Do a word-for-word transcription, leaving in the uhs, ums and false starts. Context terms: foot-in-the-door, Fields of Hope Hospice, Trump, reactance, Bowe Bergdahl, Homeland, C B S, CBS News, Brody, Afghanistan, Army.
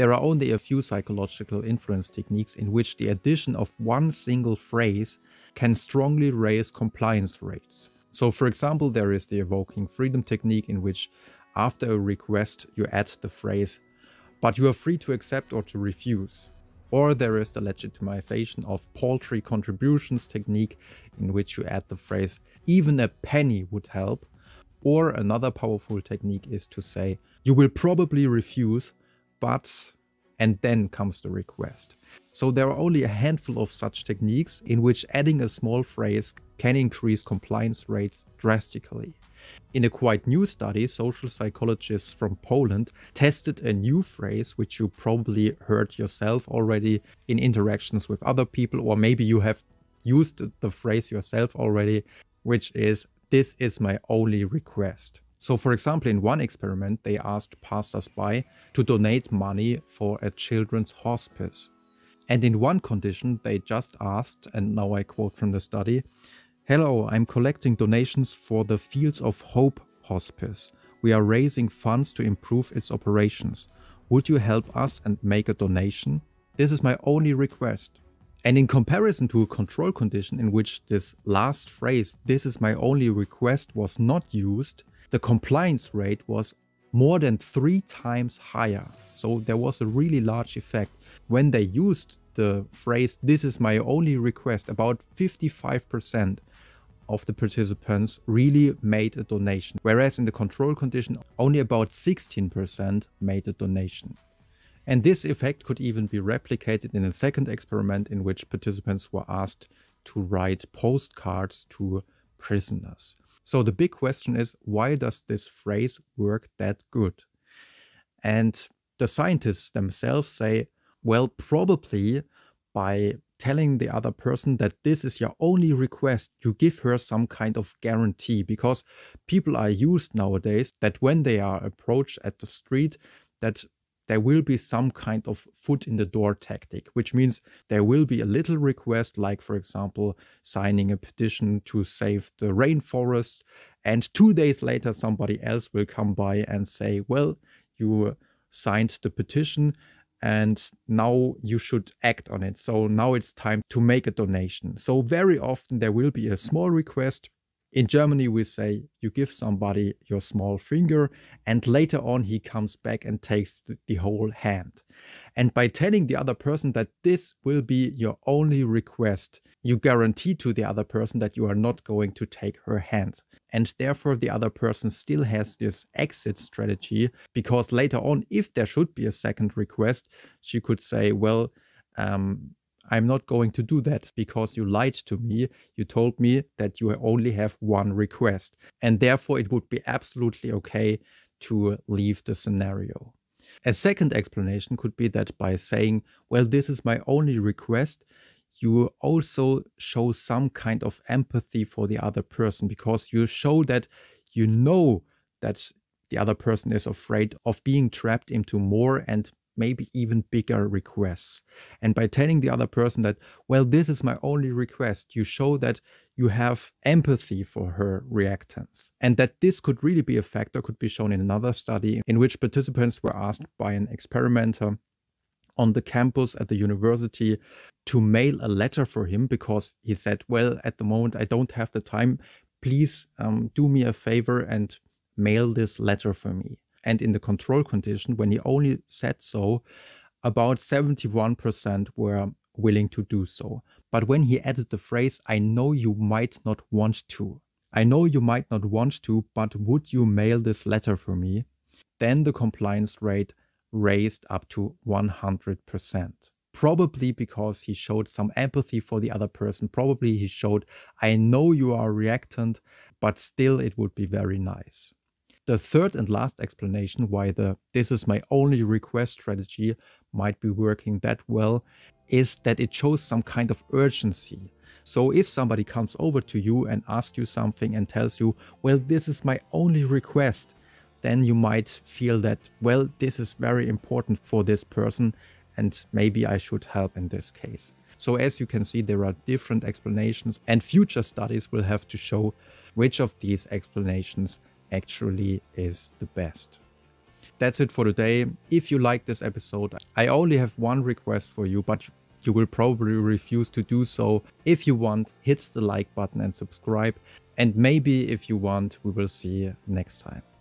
There are only a few psychological influence techniques in which the addition of one single phrase can strongly raise compliance rates. So for example, there is the evoking freedom technique, in which after a request you add the phrase, "but you are free to accept or to refuse." Or there is the legitimization of paltry contributions technique, in which you add the phrase, "even a penny would help." Or another powerful technique is to say, "you will probably refuse, but..." and then comes the request. So there are only a handful of such techniques in which adding a small phrase can increase compliance rates drastically. In a quite new study, social psychologists from Poland tested a new phrase, which you probably heard yourself already in interactions with other people, or maybe you have used the phrase yourself already, which is, "this is my only request." So for example, in one experiment, they asked passers-by to donate money for a children's hospice. And in one condition, they just asked, and now I quote from the study, "Hello, I'm collecting donations for the Fields of Hope Hospice. We are raising funds to improve its operations. Would you help us and make a donation? This is my only request." And in comparison to a control condition in which this last phrase, "this is my only request," was not used, the compliance rate was more than three times higher. So there was a really large effect. When they used the phrase, "this is my only request," about fifty-five percent of the participants really made a donation, whereas in the control condition, only about sixteen percent made a donation. And this effect could even be replicated in a second experiment, in which participants were asked to write postcards to prisoners. So the big question is, why does this phrase work that good? And the scientists themselves say, well, probably by telling the other person that this is your only request, you give her some kind of guarantee, because people are used nowadays that when they are approached at the street, that there will be some kind of foot in the door tactic, which means there will be a little request, like for example, signing a petition to save the rainforest. And two days later, somebody else will come by and say, well, you signed the petition and now you should act on it. So now it's time to make a donation. So very often there will be a small request. In Germany, we say you give somebody your small finger and later on he comes back and takes the, the whole hand. And by telling the other person that this will be your only request, you guarantee to the other person that you are not going to take her hand. And therefore, the other person still has this exit strategy, because later on, if there should be a second request, she could say, well, um, I'm not going to do that because you lied to me. You told me that you only have one request. And therefore, it would be absolutely okay to leave the scenario. A second explanation could be that by saying, well, this is my only request, you also show some kind of empathy for the other person, because you show that you know that the other person is afraid of being trapped into more and maybe even bigger requests. And by telling the other person that, well, this is my only request, you show that you have empathy for her reactance. And that this could really be a factor could be shown in another study in which participants were asked by an experimenter on the campus at the university to mail a letter for him, because he said, well, at the moment, I don't have the time. Please um, do me a favor and mail this letter for me. And in the control condition, when he only said so, about seventy-one percent were willing to do so. But when he added the phrase, I know you might not want to, I know you might not want to, but would you mail this letter for me? Then the compliance rate raised up to one hundred percent. Probably because he showed some empathy for the other person. Probably he showed, I know you are reactant, but still it would be very nice. The third and last explanation why the "this is my only request" strategy might be working that well is that it shows some kind of urgency. So if somebody comes over to you and asks you something and tells you, well, this is my only request, then you might feel that, well, this is very important for this person and maybe I should help in this case. So as you can see, there are different explanations, and future studies will have to show which of these explanations actually is the best. That's it for today. If you like this episode, I only have one request for you, but you will probably refuse to do so. If you want, hit the like button and subscribe. And maybe if you want, we will see you next time.